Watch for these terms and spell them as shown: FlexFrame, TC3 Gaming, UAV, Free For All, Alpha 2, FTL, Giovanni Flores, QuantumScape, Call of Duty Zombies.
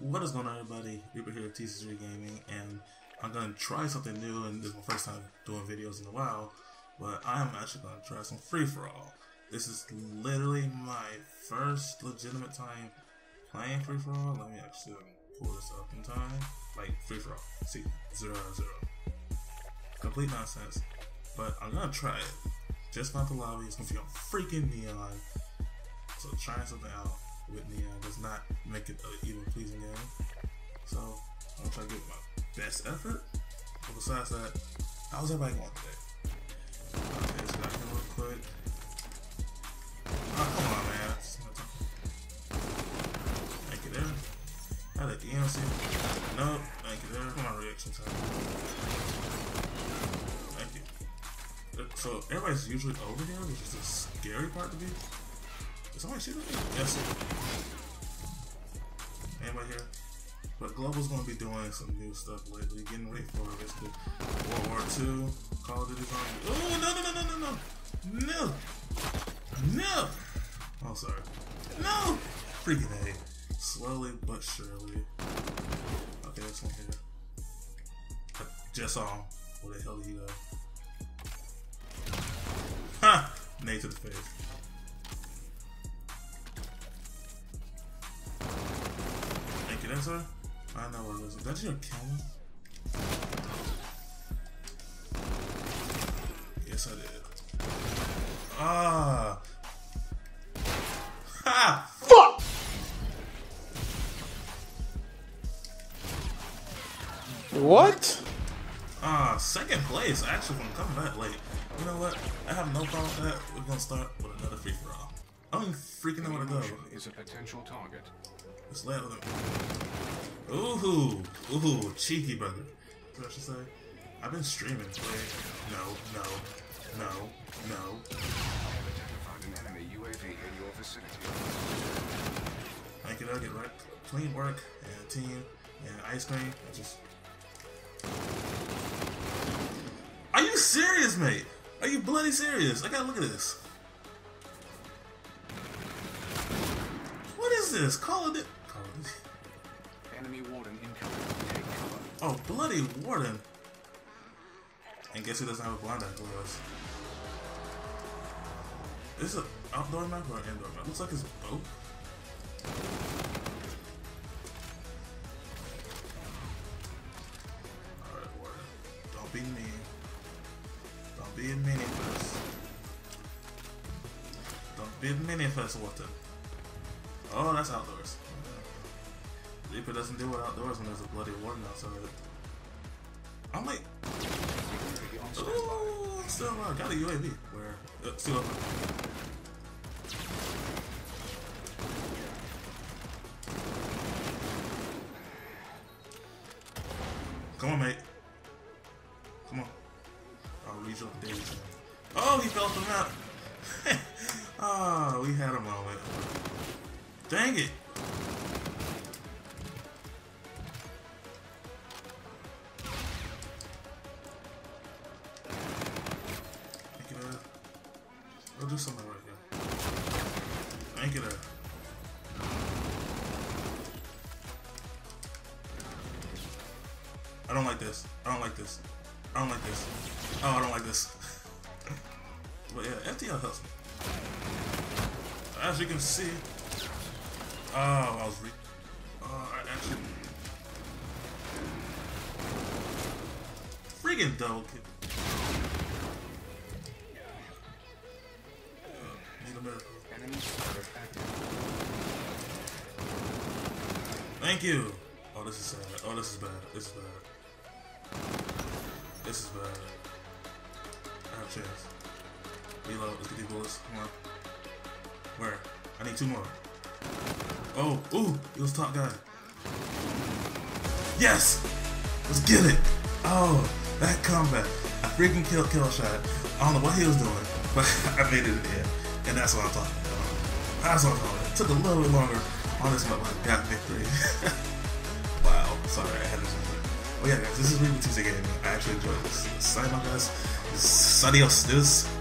What is going on, everybody? Reaper here at TC3 Gaming, and I'm going to try something new, and this is my first time doing videos in a while, but I'm actually going to try some Free For All. This is literally my first legitimate time playing Free For All. Let me actually pull this up in time. Like, Free For All. See, 0 out of 0. Complete nonsense, but I'm going to try it. Just not the lobby. It's going to be on freaking Neon, so trying something out with Neon does not make it an even pleasing game. So I'm gonna try to give it my best effort. But besides that, how's everybody going today? Okay, so back in real quick. Oh, come on, man. Thank you there. I like the EMC. Nope, thank you there. Come on, reaction time. Thank you. So everybody's usually over here, which is the scary part to be. Did somebody shoot at me? Yes, sir. Anybody here? But Global's going to be doing some new stuff lately, getting ready for basically World War II, Call of Duty Zombies. Oh, no! Oh, sorry. No! Freaking A. Slowly but surely. Okay, this one here. I just saw him. Where the hell did he go? Ha! Nade to the face. Sir? I know where it is. That's your camera? Yes, I did. Ah! Ha! Fuck! What? Second place. Actually, when I'm coming back late. You know what? I have no problem with that. We're gonna start with another free for all. I don't even freaking know where to go. Is a potential target. Let's lay with him. Ooh, cheeky brother. That's what I should say. I've been streaming. Wait, no. I've identified an enemy UAV in your vicinity. Thank you, I'll get right. Clean work and team and ice cream. I just. Are you serious, mate? Are you bloody serious? I gotta look at this. What is this? Call of Duty. Enemy warden incoming. Take cover. Oh, bloody warden! And guess who doesn't have a blind eye glass? Is this an outdoor map or an indoor map? Looks like it's both. All right, warden. Don't be mean. Don't be a mini first. Don't be a mini first, warden. Oh, that's outdoors. Okay. Reaper doesn't deal with outdoors when there's a bloody warden outside. I'm like, ooh, still alive. Got a UAV. Where? Still alive. Come on, mate. Come on. I'll reach up there. Oh, he fell off the map. Oh, we had a moment. Dang it! I'll do something right here. Thank you there. I don't like this. I don't like this. I don't like this. Oh, I don't like this. But yeah, FTL helps me. As you can see. Oh, I was actually. Friggin' double kill. Need a miracle. Thank you! Oh, this is sad. Oh, this is bad. This is bad. This is bad. I have a chance. Reload. Let's get these bullets. Come on. Where? I need two more. Oh, ooh, he was top guy. Yes! Let's get it! Oh, that combat. I freaking killed Killshot. I don't know what he was doing, but I made it in the end. And that's what I'm talking about. That's what I'm talking about. It took a little bit longer on this map, but I got victory. Wow, sorry, I had this one. Oh yeah, guys, this is Reaper TC Gaming. I actually enjoyed this. Sign off, guys. Adios, this.